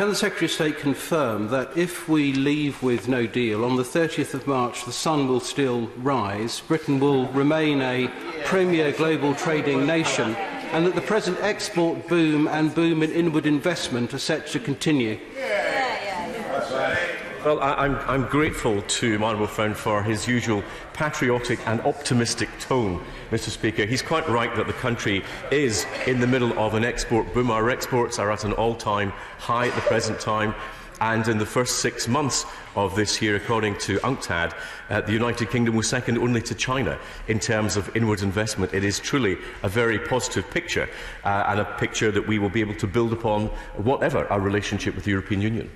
Can the Secretary of State confirm that if we leave with no deal, on the 30th of March the sun will still rise, Britain will remain a premier global trading nation, and that the present export boom and boom in inward investment are set to continue? Well, I'm grateful to my honourable friend for his usual patriotic and optimistic tone, Mr. Speaker. He's quite right that the country is in the middle of an export boom. Our exports are at an all-time high at the present time. And in the first 6 months of this year, according to UNCTAD, the United Kingdom was second only to China in terms of inward investment. It is truly a very positive picture, and a picture that we will be able to build upon whatever our relationship with the European Union.